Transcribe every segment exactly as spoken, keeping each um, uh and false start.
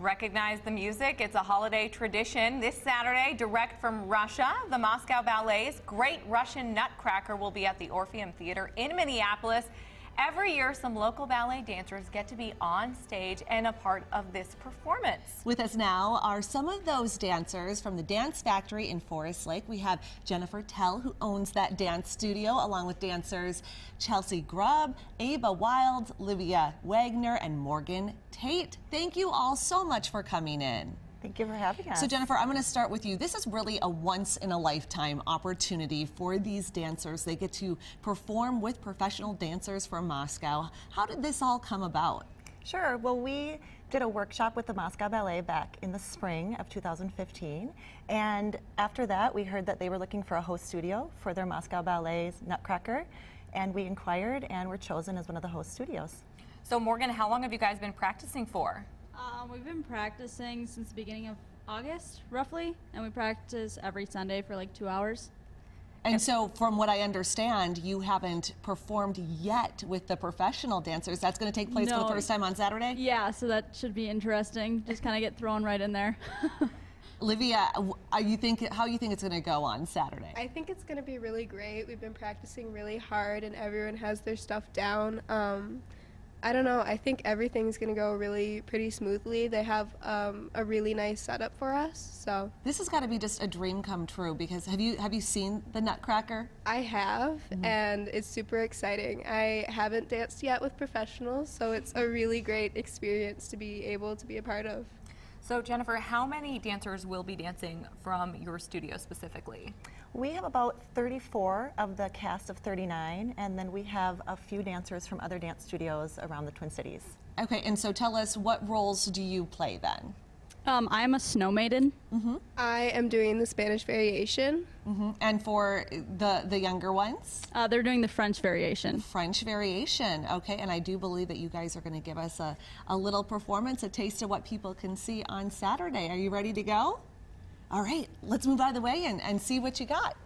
Recognize the music. It's a holiday tradition. This Saturday, direct from Russia, the Moscow Ballet's Great Russian Nutcracker will be at the Orpheum Theater in Minneapolis. Every year, some local ballet dancers get to be on stage and a part of this performance. With us now are some of those dancers from the Dance Factory in Forest Lake. We have Jennifer Tell, who owns that dance studio, along with dancers Chelsea Grubb, Ava Wilds, Livia Wagner, and Morgan Tate. Thank you all so much for coming in. Thank you for having us. So Jennifer, I'm going to start with you. This is really a once-in-a-lifetime opportunity for these dancers. They get to perform with professional dancers from Moscow. How did this all come about? Sure. Well, we did a workshop with the Moscow Ballet back in the spring of two thousand fifteen. And after that, we heard that they were looking for a host studio for their Moscow Ballet's Nutcracker. And we inquired and were chosen as one of the host studios. So Morgan, how long have you guys been practicing for? Um, we've been practicing since the beginning of August, roughly, and we practice every Sunday for like two hours. And if so, from what I understand, you haven't performed yet with the professional dancers. That's going to take place no. for the first time on Saturday? Yeah, so that should be interesting. Just kind of get thrown right in there. Livia, you think, how do you think it's going to go on Saturday? I think it's going to be really great. We've been practicing really hard, and everyone has their stuff down. Um, I don't know, I think everything's gonna go really pretty smoothly. They have um, a really nice setup for us, so. This has gotta be just a dream come true, because have you have you seen the Nutcracker? I have, mm-hmm. and it's super exciting. I haven't danced yet with professionals, so it's a really great experience to be able to be a part of. So Jennifer, how many dancers will be dancing from your studio specifically? We have about thirty-four of the cast of thirty-nine, and then we have a few dancers from other dance studios around the Twin Cities. Okay, and so tell us, what roles do you play then? Um, I'm a snow maiden. Mm-hmm. I am doing the Spanish variation. Mm-hmm. And for the, the younger ones? Uh, they're doing the French variation. The French variation, okay. And I do believe that you guys are going to give us a, a little performance, a taste of what people can see on Saturday. Are you ready to go? All right, let's move out of the way and, and see what you got.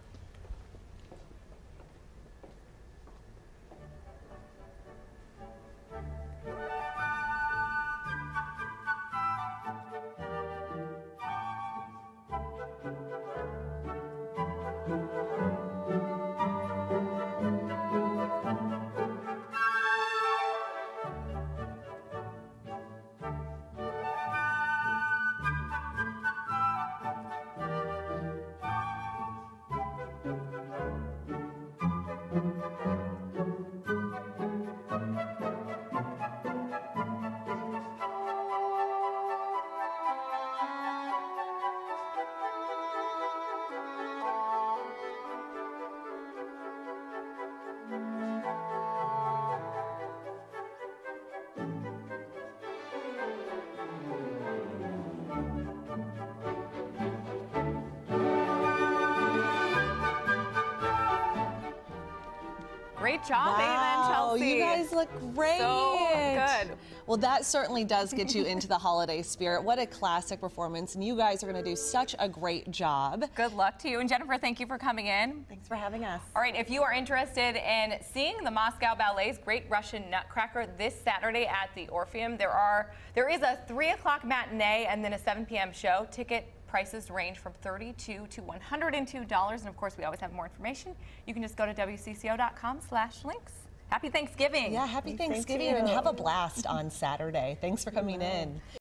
Great job, wow. Ava and Chelsea. You guys look great. So good. Well, that certainly does get you into the holiday spirit. What a classic performance, and you guys are going to do such a great job. Good luck to you. And Jennifer, thank you for coming in. Thanks for having us. All right, if you are interested in seeing the Moscow Ballet's Great Russian Nutcracker this Saturday at the Orpheum, there are there is a three o'clock matinee and then a seven p m show. Ticket prices range from thirty-two dollars to one hundred two dollars, and of course we always have more information. You can just go to W C C O dot com slash links. Happy Thanksgiving. Yeah, happy Thanksgiving, and have a blast on Saturday. Thanks for coming in.